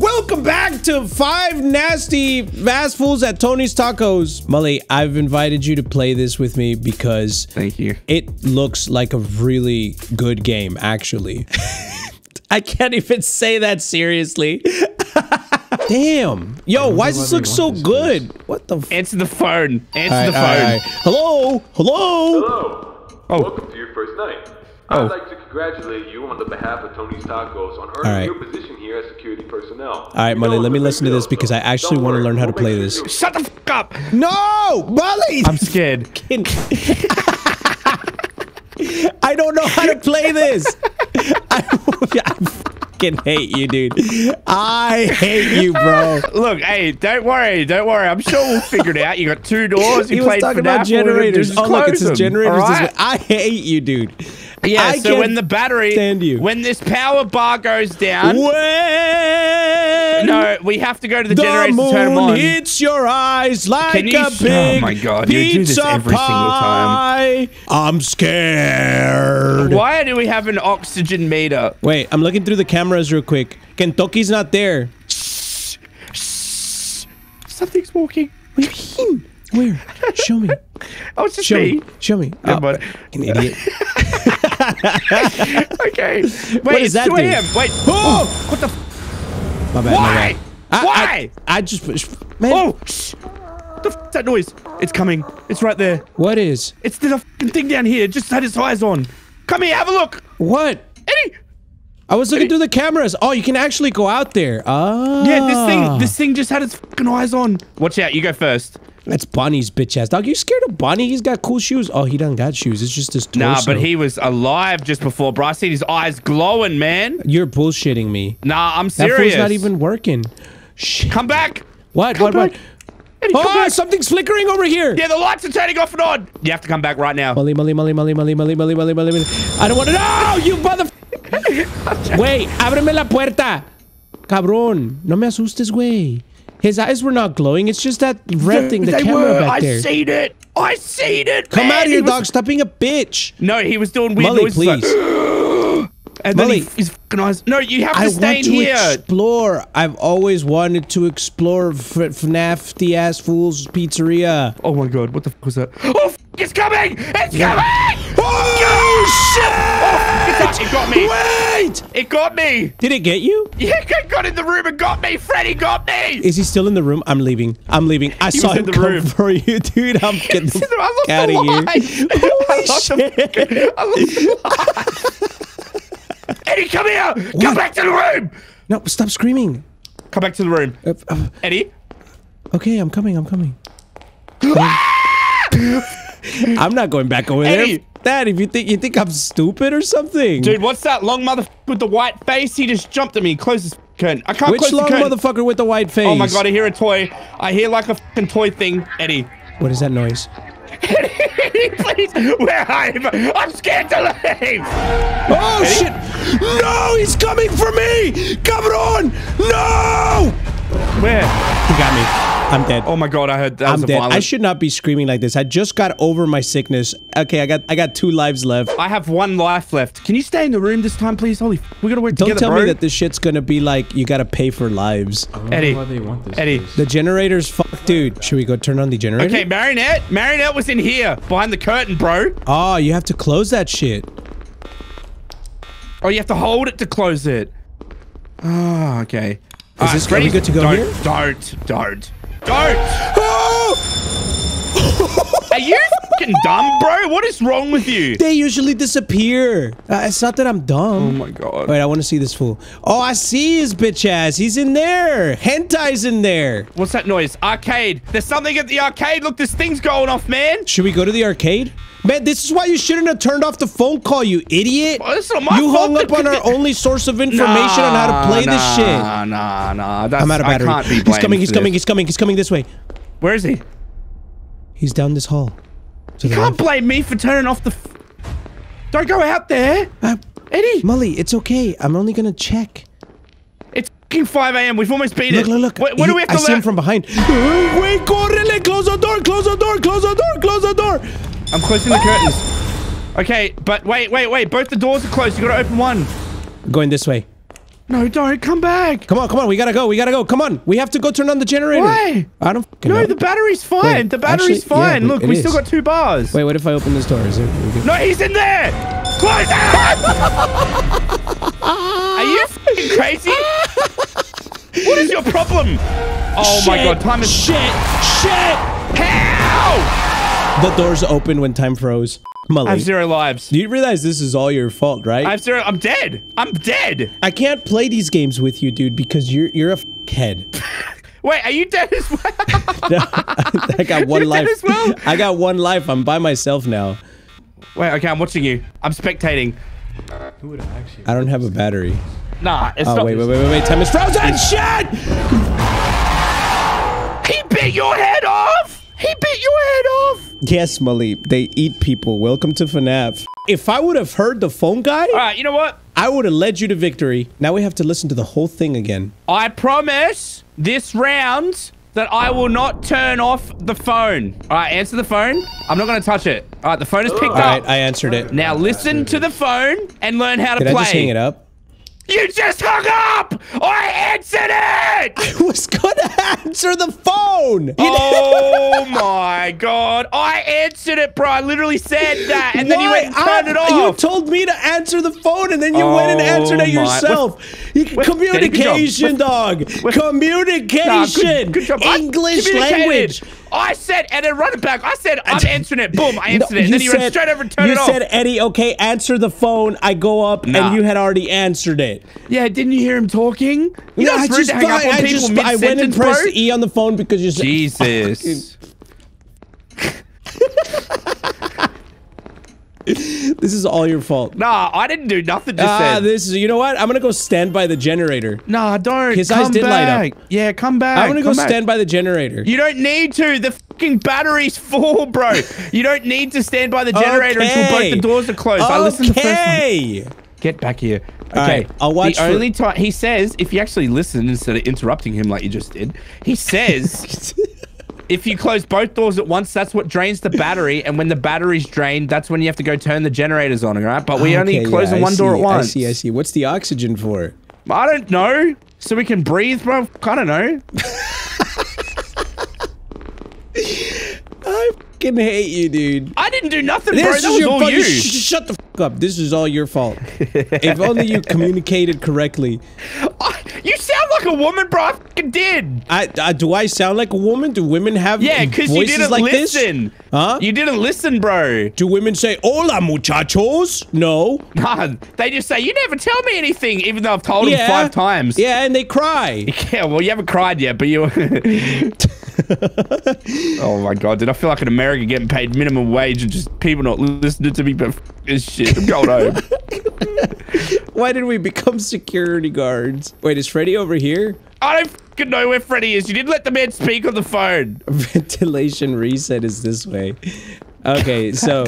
Welcome back to Five Nasty Vast Fools at Tony's Tacos. Mully, I've invited you to play this with me because it looks like a really good game, actually. I can't even say that seriously. Damn. Yo, why does this look so good? What the f— it's the fern. It's the fern. Hello? Hello? Hello. Oh. Welcome to your first night. Oh. I'd like to congratulate you on the behalf of Tony's Tacos on earning your position here as security personnel. All right, Mully, let me listen to this because I actually want to learn how to play this. Shut the f*** up! No! Mully! I'm scared. I don't know how to play this. I fucking hate you, dude. I hate you, bro. Look, hey, don't worry. Don't worry. I'm sure we'll figure it out. You got two doors. You played talking about generators. Oh, look, it says generators. Right? I hate you, dude. Yeah, I so when the battery, when this power bar goes down, no, we have to go to the generator to turn them on. The moon hits your eyes like a big oh my God, you do this every single time. I'm scared. Why do we have an oxygen meter? Wait, I'm looking through the cameras real quick. Kentucky's not there. Shh, shh. Something's walking. What do you mean? Where? Show me. Oh, it's just me. Show me. Oh, but an idiot. Okay. Wait, what is that? Dude? Wait. Oh, what the? My bad. Why? My bad. I just. Man. Oh. What the f is that noise? It's coming. It's right there. What is? It's the fucking thing down here. It just had its eyes on. Come here. Have a look. What? Eddie. I was looking through the cameras. Oh, you can actually go out there. Ah. Yeah. This thing just had its fucking eyes on. Watch out. You go first. That's Bonnie's bitch ass dog. You scared of Bonnie? He's got cool shoes. Oh, he done got shoes. It's just this torso. Nah, but he was alive just before, bro. I seen his eyes glowing, man. You're bullshitting me. Nah, I'm serious. That fool's not even working. Shit. Come back. What? Come back. What? Eddie, oh, something's flickering over here. Yeah, the lights are turning off and on. You have to come back right now. Mully. I don't want to. No, you motherfucker. Wait, ábreme la puerta. Cabrón, no me asustes, güey. His eyes were not glowing. It's just that red thing, the camera back there. I seen it. I seen it. Come out of here, dog. Stop being a bitch. No, he was doing weird noises. Mully, please. And then his fucking eyes. No, you have to stay in here. I want to explore. I've always wanted to explore FNAF, the ass fool's pizzeria. Oh my God, what the fuck was that? Oh, it's coming! It's coming! Oh shit! Oh, it got me. Wait! It got me. Did it get you? Yeah, it got in the room and got me. Freddy got me. Is he still in the room? I'm leaving. I'm leaving. I saw him come for you, dude. I'm getting the fuck out of here. Holy shit! I lost the Eddie, come here! What? Come back to the room! No, stop screaming. Come back to the room. Eddie? Okay, I'm coming, I'm coming. I'm not going back over there. Dad, if you think I'm stupid or something. Dude, what's that long motherfucker with the white face? He just jumped at me. Close his curtain. I can't close the curtain. Which long motherfucker with the white face? Oh my God, I hear a toy. I hear like a fucking toy thing. Eddie. What is that noise? Eddie, please, we're home. I'm scared to leave. Oh, Eddie? Shit. No, he's coming for me. Cabron. No. Where? He got me. I'm dead. Oh, my God. I heard that was a violent. I should not be screaming like this. I just got over my sickness. Okay, I got two lives left. I have one life left. Can you stay in the room this time, please? Holy, we gotta work together, bro. Don't tell me that this shit's gonna be like, you gotta pay for lives. Eddie, the generator's fucked, dude. Should we go turn on the generator? Okay, Marionette. Marionette was in here, behind the curtain, bro. Oh, you have to close that shit. Oh, you have to hold it to close it. Oh, okay. Is this ready? Good to go here? Don't. Oh! Are you fucking dumb, bro? What is wrong with you? They usually disappear. It's not that I'm dumb. Oh my God. Wait, I want to see this fool. Oh, I see his bitch ass. He's in there. Hentai's in there. What's that noise? Arcade. There's something at the arcade. Look, this thing's going off, man. Should we go to the arcade? Man, this is why you shouldn't have turned off the phone call, you idiot. Well, it's not my fault. Hung up on our only source of information on how to play this shit. Nah. I'm out of battery. I can't be blamed. He's coming this way. Where is he? He's down this hall. You can't blame me for turning off the... Don't go out there. Eddie. Mully, it's okay. I'm only going to check. It's 5 a.m. We've almost beat it. Look. What do we have to learn? I see him from behind. Wait, correle. Close the door. I'm closing the curtains. Okay, but wait. Both the doors are closed. You gotta open one. Going this way. No, don't. Come back. Come on, come on. We gotta go. We gotta go. Come on. We have to go turn on the generator. Why? I don't fucking know. The battery's fine. Wait, the battery's fine. Yeah, look, we still got 2 bars. Wait, what if I open this door? Is it? No, he's in there. Close it. Are you fucking crazy? What is your problem? Oh my god, time is shit. How? The doors open when time froze. Mully, I have 0 lives. You realize this is all your fault, right? I have 0. I'm dead. I'm dead. I can't play these games with you, dude, because you're a head. Wait, are you dead as well? No, I got one life. Dead as well? I got 1 life. I'm by myself now. Wait, okay, I'm watching you. I'm spectating. Who would I actually? I don't have a battery. Nah, it's not. Oh, wait. Time is frozen. Shit! He bit your head off. He bit your head off. Yes, Mully, they eat people. Welcome to FNAF. If I would have heard the phone guy... All right, you know what? I would have led you to victory. Now we have to listen to the whole thing again. I promise this round that I will not turn off the phone. All right, answer the phone. I'm not going to touch it. All right, the phone is picked up. All right, I answered it. Now listen to the phone and learn how to play. Did I just hang it up? You just hung up! I answered it! I was gonna answer the phone! Oh my god. I answered it, bro. I literally said that. And then you went and turned it off. You told me to answer the phone and then you went and answered it yourself. Communication, dog. Communication. Good job. English language. I said, and then run it back. I said, I'm answering it. Boom, I answered it. And then you ran straight over and turned it off. You said, Eddie, okay, answer the phone. I go up and you had already answered it. Yeah, didn't you hear him talking? You know, I went and pressed the E on the phone because you said... Jesus. This is all your fault. Nah, I didn't do nothing just then. This is, you know what? I'm going to go stand by the generator. Nah, don't. His eyes did light up. Yeah, come back. I'm going to go stand by the generator. You don't need to. The fucking battery's full, bro. You don't need to stand by the generator until both the doors are closed. I listened to the first one. Get back here. Okay, right, I'll watch. The only time he says, if you actually listen instead of interrupting him like you just did, he says, if you close both doors at once, that's what drains the battery, and when the battery's drained, that's when you have to go turn the generators on. All right, but we only close one door at once. I see. What's the oxygen for? I don't know. So we can breathe, bro. I don't know. I fucking hate you, dude. I didn't do nothing, bro. That was all you. Shut the fuck up. This is all your fault. If only you communicated correctly. You sound like a woman, bro. I fucking did. Do I sound like a woman? Do women have voices like this? Yeah, because you didn't listen. Huh? You didn't listen, bro. Do women say, hola, muchachos? No. Nah, they just say, you never tell me anything, even though I've told them 5 times. Yeah, and they cry. Yeah, well, you haven't cried yet, but you... Oh my god, dude, I feel like an American getting paid minimum wage and just people not listening to me, but this shit, I'm going home. Why did we become security guards? Wait, is Freddy over here? I don't fucking know where Freddy is. You didn't let the man speak on the phone. Ventilation reset is this way. Okay, so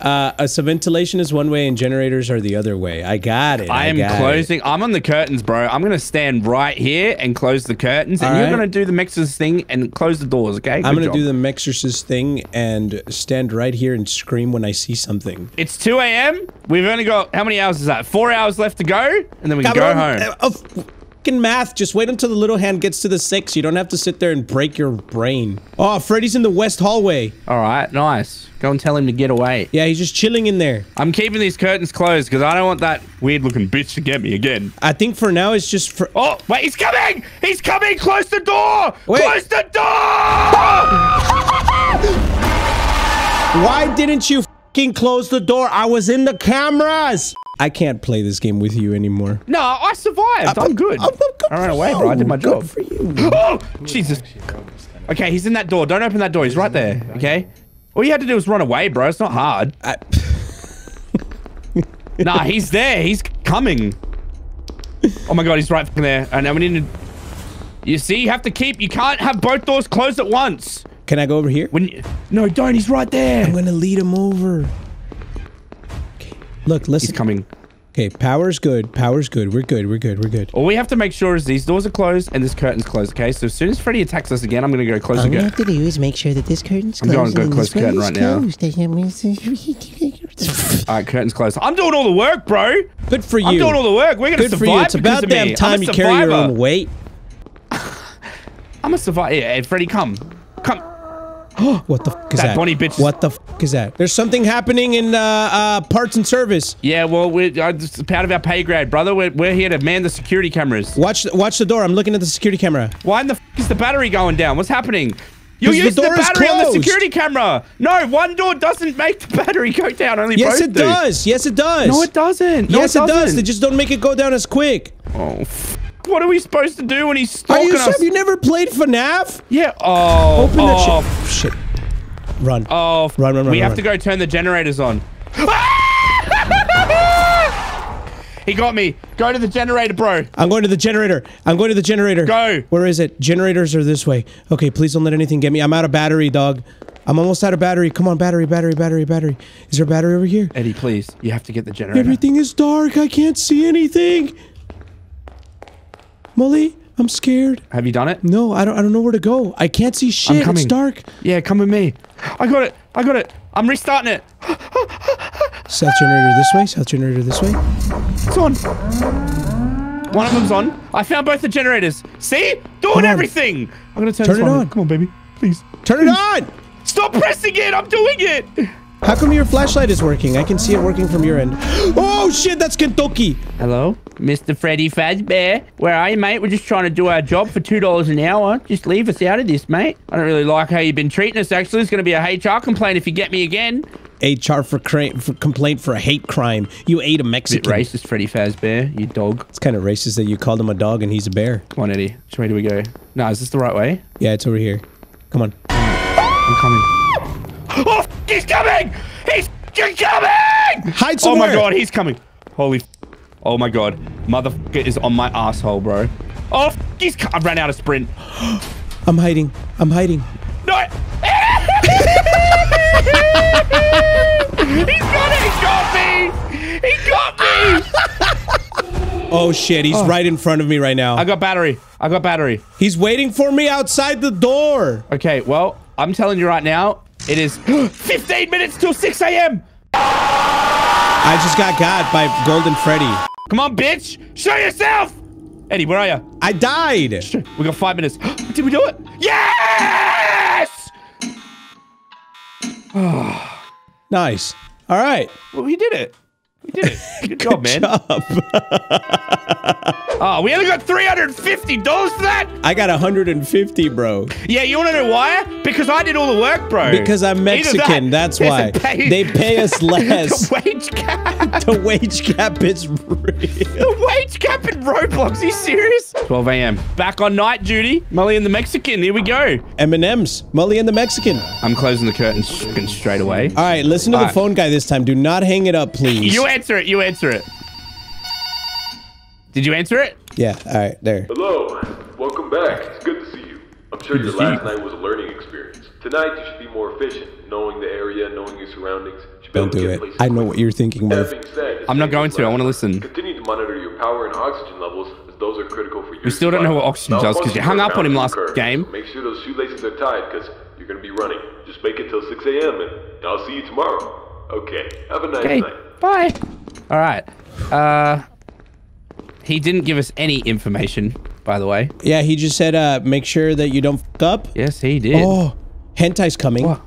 ventilation is one way and generators are the other way. I got it. I am closing. I'm on the curtains, bro. I'm going to stand right here and close the curtains. And you're going to do the Mexorcist thing and close the doors, okay? I'm going to do the Mexorcist thing and stand right here and scream when I see something. It's 2 a.m. We've only got, how many hours is that? 4 hours left to go? And then we can go home. Math, just wait until the little hand gets to the 6. You don't have to sit there and break your brain. Oh, Freddy's in the west hallway. All right, nice. Go and tell him to get away. Yeah, he's just chilling in there. I'm keeping these curtains closed because I don't want that weird looking bitch to get me again. I think for now it's just for... Oh, wait, he's coming! He's coming! Close the door! Wait. Close the door! Why didn't you fucking close the door? I was in the cameras! I can't play this game with you anymore. No, I survived. I'm good. I ran away, bro. I did my job. Good for you. Oh, Jesus. Okay, he's in that door. Don't open that door. He's right there. Okay? All you had to do was run away, bro. It's not hard. Nah, he's there. He's coming. Oh, my God. He's right there. And now we need to... You see? You have to keep... You can't have both doors closed at once. Can I go over here? No, don't. He's right there. I'm going to lead him over. Look, listen. He's coming. Okay, power's good. Power's good. We're good. We're good. We're good. All we have to make sure is these doors are closed and this curtain's closed, okay? So as soon as Freddy attacks us again, I'm going to go close the curtain. All we have to do is make sure that this curtain's closed. I'm going to go close the curtain right now. Alright, curtains closed. I'm doing all the work, bro. Good for you. I'm doing all the work. We're gonna survive. Good for you. It's about damn time you carry your own weight. I'm a survivor. Yeah, Freddy, come. Come. What the f is that? That Bonnie bitch. What the f is that? There's something happening in parts and service. Yeah, well, we're just proud of our pay grade, brother. We're here to man the security cameras. Watch the door. I'm looking at the security camera. Why in the f is the battery going down? What's happening? You used the battery on the security camera. No, one door doesn't make the battery go down. Only both do. Yes, it does. Yes, it does. No, it doesn't. Yes, it does. They just don't make it go down as quick. Oh, f what are we supposed to do when he's stalking us? Have you never played FNAF? Yeah. Oh. Open that shit. Shit. Run. Oh. Run, run, run. We have to go turn the generators on. He got me. Go to the generator, bro. I'm going to the generator. I'm going to the generator. Go. Where is it? Generators are this way. Okay, please don't let anything get me. I'm out of battery, dog. I'm almost out of battery. Come on, battery, battery, battery, battery. Is there a battery over here? Eddie, please. You have to get the generator. Everything is dark. I can't see anything. Mully, I'm scared. Have you done it? No, I don't know where to go. I can't see shit. It's dark. Yeah, come with me. I got it. I got it. I'm restarting it. South generator this way. South generator this way. It's on. One of them's on. I found both the generators. See? Doing everything. I'm gonna turn it on. Come on, baby. Please. Turn it on. Stop pressing it. I'm doing it. How come your flashlight is working? I can see it working from your end. Oh, shit, that's Kentucky. Hello, Mr. Freddy Fazbear. Where are you, mate? We're just trying to do our job for $2 an hour. Just leave us out of this, mate. I don't really like how you've been treating us, actually. It's going to be a HR complaint if you get me again. HR for complaint for a hate crime. You ate a Mexican. Bit racist, Freddy Fazbear, you dog. It's kind of racist that you called him a dog and he's a bear. Come on, Eddie. Which way do we go? No, is this the right way? Yeah, it's over here. Come on. I'm coming. Oh, he's coming! He's coming! Hide somewhere! Oh my god, he's coming. Holy oh my god. Motherfucker is on my asshole, bro. Oh, he's I ran out of sprint. I'm hiding. I'm hiding. No! He's got it! He got me! He got me! Oh shit, he's right in front of me right now. I got battery. I got battery. He's waiting for me outside the door. Okay, well, I'm telling you right now, it is 15 minutes till 6 a.m. I just got got by Golden Freddy. Come on, bitch. Show yourself. Eddie, where are you? I died. We got 5 minutes. Did we do it? Yes! Nice. All right. Well, we did it. We did it. Good job, man. Oh, we only got $350 for that? I got $150, bro. Yeah, you want to know why? Because I did all the work, bro. Because I'm Mexican, that's why. They pay us less. The wage cap. The wage cap is real. The wage cap in Roblox, are you serious? 12 a.m. Back on night duty. Mully and the Mexican, here we go. M&M's, Mully and the Mexican. I'm closing the curtains straight away. All right, listen to the phone guy this time. Do not hang it up, please. You answer it, you answer it. Did you answer it? Yeah, all right, there. Hello, welcome back. It's good to see you. I'm sure your last night was a learning experience. Tonight, you should be more efficient. Knowing the area, knowing your surroundings. You don't do it. I know what you're thinking, Murph. I'm not going to. I want to listen. Continue to monitor your power and oxygen levels, as those are critical for your survival. We still don't know what oxygen does because you hung up on him last game. Make sure those shoelaces are tied because you're going to be running. Just make it till 6 a.m. and I'll see you tomorrow. Okay, have a nice night. Bye. All right. He didn't give us any information, by the way. Yeah, he just said, make sure that you don't f*** up. Yes, he did. Oh, Hentai's coming. What?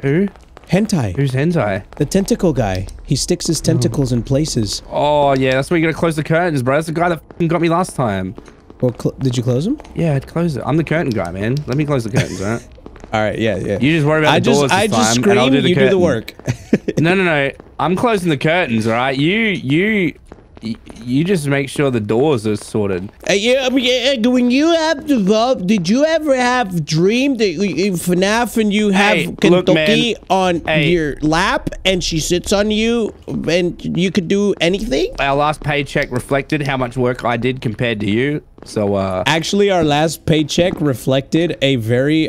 Who? Hentai. Who's Hentai? The tentacle guy. He sticks his tentacles in places. Oh, yeah, that's where you gotta close the curtains, bro. That's the guy that f***ing got me last time. Well, did you close him? Yeah, I'd close it. I'm the curtain guy, man. Let me close the curtains, all right? All right, yeah, yeah. You just worry about the doors this time, and I'll do the curtain. You do the work. No, no, no. I'm closing the curtains, all right? You just make sure the doors are sorted. When you have developed, did you ever have dreamed that FNAF and you have Kentucky on your lap and she sits on you and you could do anything? Our last paycheck reflected how much work I did compared to you. So, actually, our last paycheck reflected a very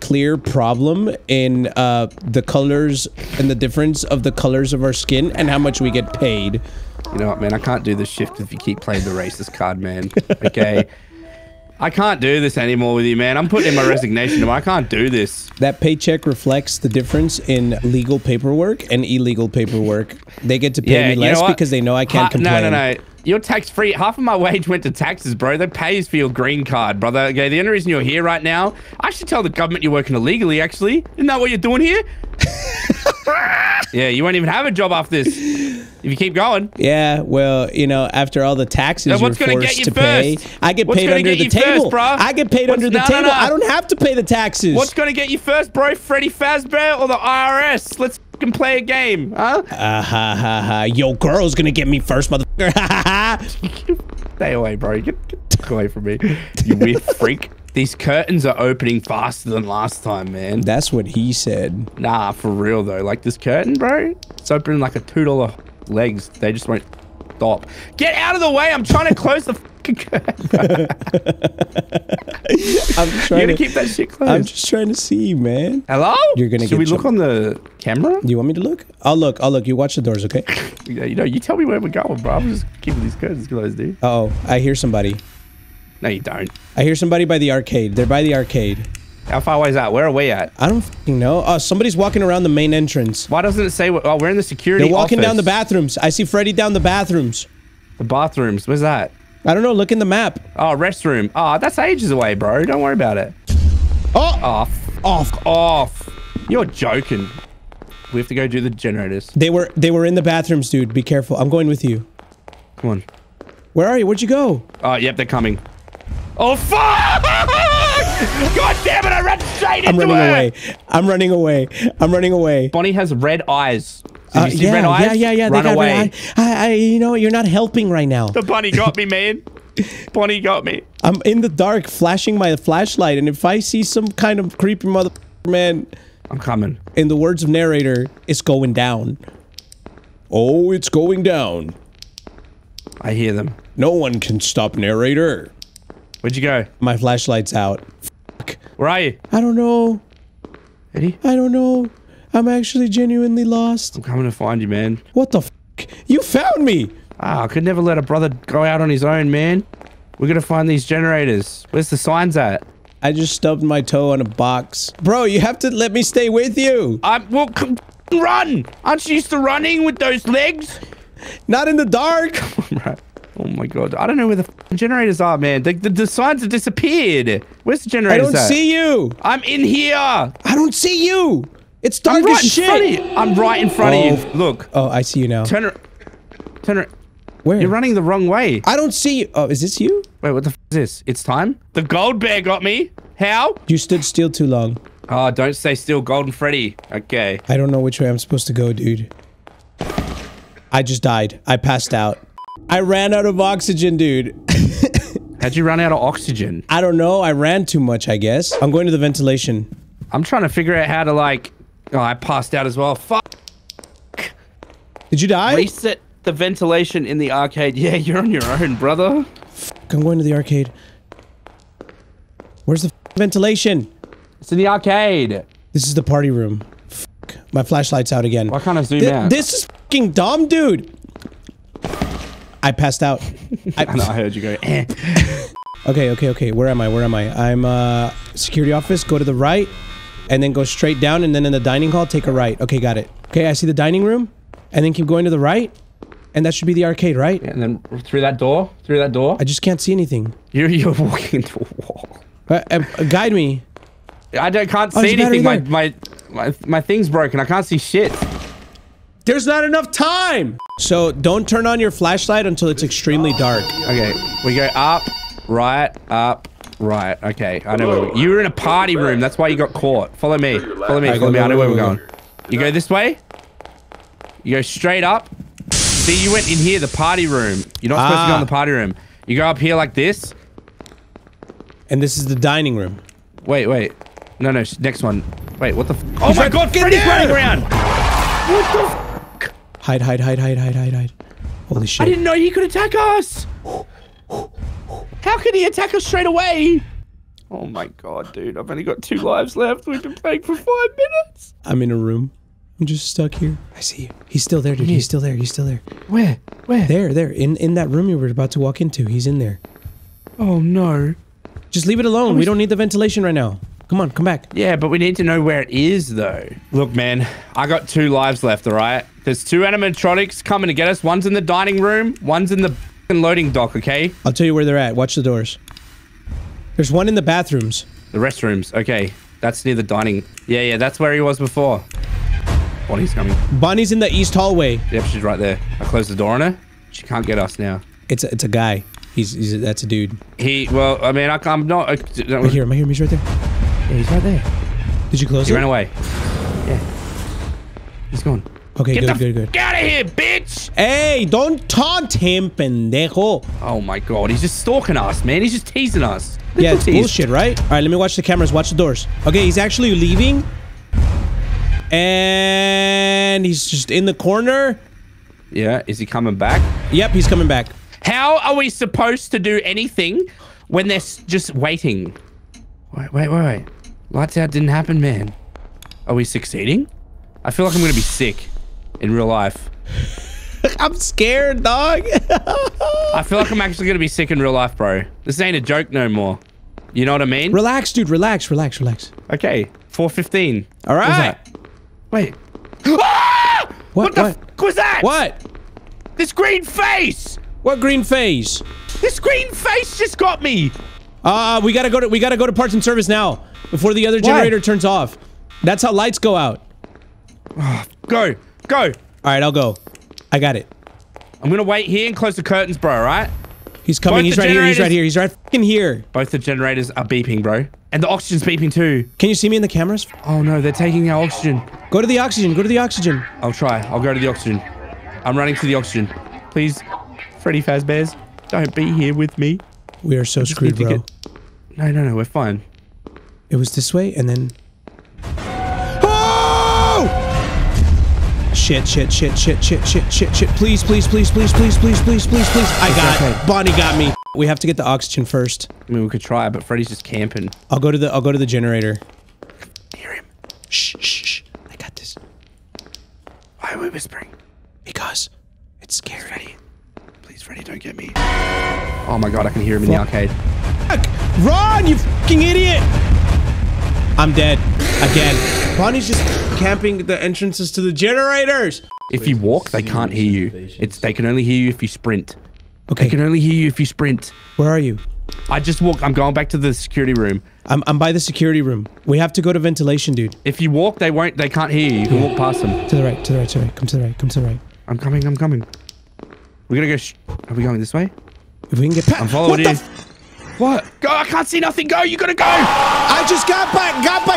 clear problem in the colors and the difference of the colors of our skin and how much we get paid. You know what, man? I can't do this shift if you keep playing the racist card, man. Okay. I can't do this anymore with you, man. I'm putting in my resignation tomorrow. I can't do this. That paycheck reflects the difference in legal paperwork and illegal paperwork. They get to pay me less because they know I can't complain. No. You're tax-free. Half of my wage went to taxes, bro. That pays for your green card, brother. Okay, the only reason you're here right now, I should tell the government you're working illegally, actually. Isn't that what you're doing here? Yeah, you won't even have a job after this if you keep going. Yeah, well, you know, after all the taxes you're forced to pay, I get paid under the table. I get paid under the table. I don't have to pay the taxes. What's gonna get you first, bro? Freddy Fazbear or the IRS? Let's fucking play a game, huh? Yo, girl's gonna get me first, motherfucker. Stay away, bro. Get away from me, you weird freak. These curtains are opening faster than last time, man. That's what he said. Nah, for real, though. Like, this curtain, bro, it's opening like a $2 legs. They just won't stop. Get out of the way. I'm trying to close the fucking curtain, bro. You're going to keep that shit closed. I'm just trying to see, man. Hello? You're gonna Should we look on the camera? Do you want me to look? I'll look. I'll look. You watch the doors, okay? Yeah, you know, you tell me where we're going, bro. I'm just keeping these curtains closed, dude. Uh-oh. I hear somebody. No, you don't. I hear somebody by the arcade. They're by the arcade. How far away is that? Where are we at? I don't fucking know. Oh, somebody's walking around the main entrance. Why doesn't it say? Oh, we're in the security office. They're walking down the bathrooms. I see Freddy down the bathrooms. The bathrooms? Where's that? I don't know. Look in the map. Oh, restroom. Oh, that's ages away, bro. Don't worry about it. Oh! Off. You're joking. We have to go do the generators. They were in the bathrooms, dude. Be careful. I'm going with you. Come on. Where are you? Where'd you go? Oh, yep. They're coming. Oh, fuck! God damn it, I ran straight into her! I'm running away. Bonnie has red eyes. Did you see red eyes? Yeah. Run away. You know, you're not helping right now. The bunny got me, man. Bonnie got me. I'm in the dark flashing my flashlight, and if I see some kind of creepy mother... Man. I'm coming. In the words of Narrator, it's going down. Oh, it's going down. I hear them. No one can stop Narrator. Where'd you go? My flashlight's out. Fuck. Where are you? I don't know. Eddie? I don't know. I'm actually genuinely lost. I'm coming to find you, man. What the fuck? You found me! Ah, I could never let a brother go out on his own, man. We're gonna find these generators. Where's the signs at? I just stubbed my toe on a box. Bro, you have to let me stay with you. Well, run! Aren't you used to running with those legs? Not in the dark! Come on, bro. Oh my god, I don't know where the generators are, man. The signs have disappeared. Where's the generators at? I don't see you. I'm in here. I don't see you. It's dark as shit. I'm right in front of you. Look. Oh, I see you now. Turn it. Where? You're running the wrong way. I don't see you. Oh, is this you? Wait, what the f is this? It's time? The gold bear got me. How? You stood still too long. Oh, don't stay still, Golden Freddy. Okay. I don't know which way I'm supposed to go, dude. I just died. I passed out. I ran out of oxygen, dude. How'd you run out of oxygen? I don't know. I ran too much, I guess. I'm going to the ventilation. I'm trying to figure out how to, like... Oh, I passed out as well. Fuck. Did you die? Reset the ventilation in the arcade. Yeah, you're on your own, brother. Fuck, I'm going to the arcade. Where's the ventilation? It's in the arcade. This is the party room. Fuck. My flashlight's out again. Why can't I zoom out? This is fucking dumb, dude. I passed out. I heard you go. Okay. Where am I? I'm security office. Go to the right, and then go straight down, and then in the dining hall, take a right. Okay, got it. Okay, I see the dining room, and then keep going to the right, and that should be the arcade, right? Yeah, and then through that door. I just can't see anything. You're walking through a wall. Guide me. I can't see anything. My thing's broken. I can't see shit. There's not enough time! So, don't turn on your flashlight until it's extremely dark. Okay, we go up, right. Okay, I know where you were in a party room. That's why you got caught. Follow me. I know where we're going. You go this way. You go straight up. See, you went in here, the party room. You're not supposed to go in the party room. You go up here like this. And this is the dining room. Wait. No, next one. Wait, what the f- Oh my god, Freddy's running around! What the f- Hide. Holy shit. I didn't know he could attack us! How could he attack us straight away? Oh my god, dude. I've only got 2 lives left. We've been playing for 5 minutes. I'm in a room. I'm just stuck here. I see you. He's still there, dude. He's still there. Where? There. In that room you were about to walk into. He's in there. Oh no. Just leave it alone. We don't need the ventilation right now. Come on, come back. Yeah, but we need to know where it is, though. Look, man, I got 2 lives left, all right? There's 2 animatronics coming to get us. One's in the dining room. One's in the loading dock, okay? I'll tell you where they're at. Watch the doors. There's one in the bathrooms. The restrooms. Okay, that's near the dining. Yeah, that's where he was before. Bonnie's coming. Bonnie's in the east hallway. Yep, she's right there. I closed the door on her. She can't get us now. It's a guy. He's that's a dude. I'm here. He's right there. Yeah, he's right there. Did you close it? He ran away. Yeah. He's gone. Okay, good. Get out of here, bitch! Hey, don't taunt him, pendejo. Oh my god, he's just stalking us, man. He's just teasing us. Yeah, it's bullshit, right? All right, let me watch the cameras. Watch the doors. Okay, he's actually leaving. And he's just in the corner. Yeah, is he coming back? Yep, he's coming back. How are we supposed to do anything when they're just waiting? Wait. Lights out didn't happen, man. Are we succeeding? I feel like I'm going to be sick in real life. I'm scared, dog. I feel like I'm actually going to be sick in real life, bro. This ain't a joke no more. You know what I mean? Relax, dude. Relax. Okay. 4:15. All right. Wait. Ah! What the fuck was that? What? This green face. What green face? This green face just got me. We gotta go to parts and service now before the other generator turns off. That's how lights go out. Go. All right, I'll go. I got it. I'm gonna wait here and close the curtains, bro. All right. He's coming. Both He's right here. He's right fucking here. Both the generators are beeping, bro, and the oxygen's beeping too. Can you see me in the cameras? Oh no, they're taking our oxygen. Go to the oxygen. I'll try. I'll go to the oxygen. I'm running to the oxygen. Please, Freddy Fazbears, don't be here with me. We are so screwed, bro. No, we're fine. It was this way, and then... Oh! Shit. Please. Okay. Bonnie got me. We have to get the oxygen first. I mean, we could try, but Freddy's just camping. I'll go to the generator. Hear him. Shh. I got this. Why are we whispering? Because it's scary. Freddy. Please, Freddy, don't get me. Oh my god, I can hear him in the arcade. Run, you fucking idiot! I'm dead. Again. Bonnie's just camping at the entrances to the generators. If you walk, they can't hear you. They can only hear you if you sprint. Okay. They can only hear you if you sprint. Where are you? I just walked. I'm going back to the security room. I'm by the security room. We have to go to ventilation, dude. If you walk, they can't hear you. You can walk past them. To the right. Come to the right. I'm coming. We're gonna go. Are we going this way? If we can get past. I'm following you. What? Go! I can't see nothing. Go! You gotta go! I just got by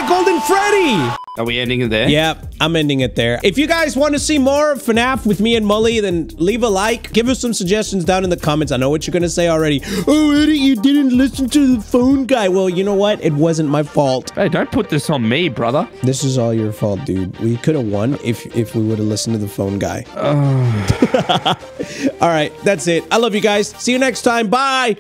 Golden Freddy. Are we ending it there? Yeah, I'm ending it there. If you guys want to see more of FNAF with me and Mully, then leave a like. Give us some suggestions down in the comments. I know what you're gonna say already. Oh, Eddie, you didn't listen to the phone guy. Well, you know what? It wasn't my fault. Hey, don't put this on me, brother. This is all your fault, dude. We could have won if we would have listened to the phone guy. All right, that's it. I love you guys. See you next time. Bye.